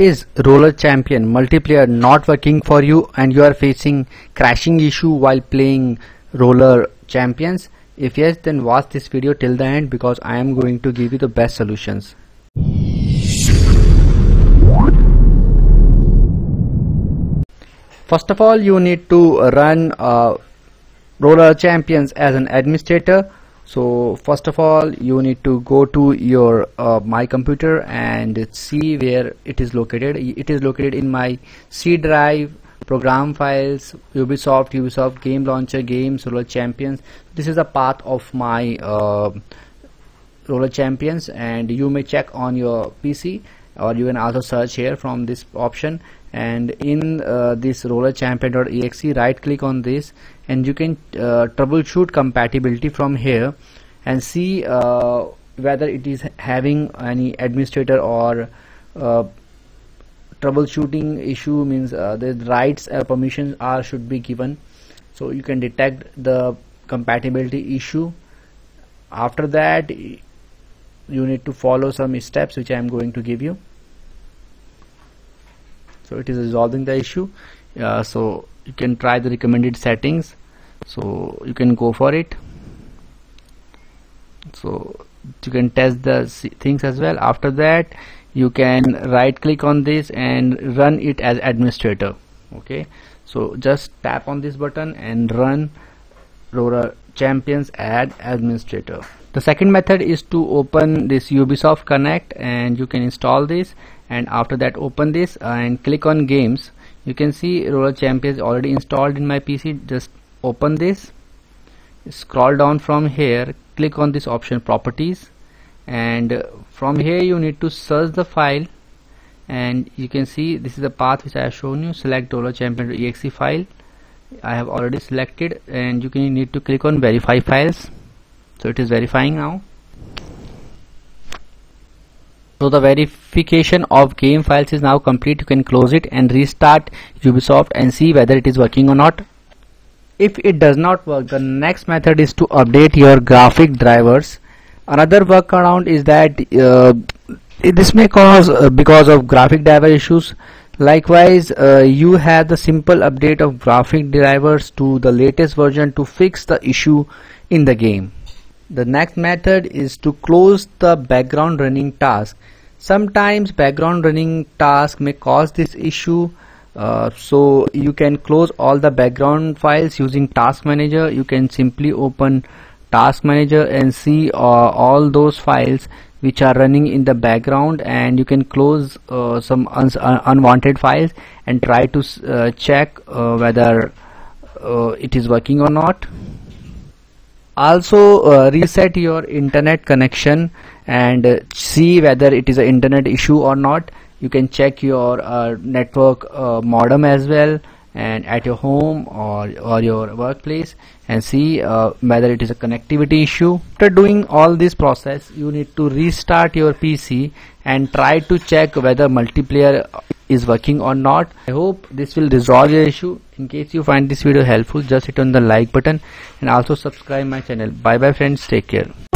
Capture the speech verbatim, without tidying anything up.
Is Roller Champion multiplayer not working for you and you are facing crashing issue while playing Roller Champions? If yes, then watch this video till the end because I am going to give you the best solutions. First of all, you need to run uh, Roller Champions as an administrator. So first of all, you need to go to your uh, my computer and see where it is located. It is located in my C drive, program files, Ubisoft, Ubisoft game launcher, games, Roller Champions. This is a path of my uh, Roller Champions, and you may check on your P C or you can also search here from this option. And in uh, this roller champion dot E X E, right click on this and you can uh, troubleshoot compatibility from here and see uh, whether it is having any administrator or uh, troubleshooting issue, means uh, the rights or permissions are should be given, so you can detect the compatibility issue. After that, you need to follow some steps which I am going to give you. So it is resolving the issue. Uh, so you can try the recommended settings, so you can go for it. So you can test the things as well. After that, you can right click on this and run it as administrator. Okay, so just tap on this button and run Roller Champions as administrator. The second method is to open this Ubisoft Connect, and you can install this, and after that open this and click on games. You can see Roller Champions already installed in my P C. Just open this, scroll down from here, click on this option properties, and from here you need to search the file, and you can see this is the path which I have shown you. Select roller champion dot E X E file. I have already selected, and you can you need to click on verify files. So it is verifying now. So the verification of game files is now complete. You can close it and restart Ubisoft and see whether it is working or not. If it does not work, the next method is to update your graphic drivers. Another workaround is that uh, this may cause uh, because of graphic driver issues. Likewise, uh, you have the simple update of graphic drivers to the latest version to fix the issue in the game. The next method is to close the background running task. Sometimes background running task may cause this issue, uh, so you can close all the background files using Task Manager. You can simply open Task Manager and see uh, all those files which are running in the background, and you can close uh, some un un unwanted files and try to uh, check uh, whether uh, it is working or not. Also uh, reset your internet connection and uh, see whether it is an internet issue or not. You can check your uh, network uh, modem as well, and at your home or, or your workplace, and see uh, whether it is a connectivity issue. After doing all this process, you need to restart your P C and try to check whether multiplayer is working or not. I hope this will resolve your issue. In case you find this video helpful, just hit on the like button and also subscribe my channel. Bye bye friends, take care.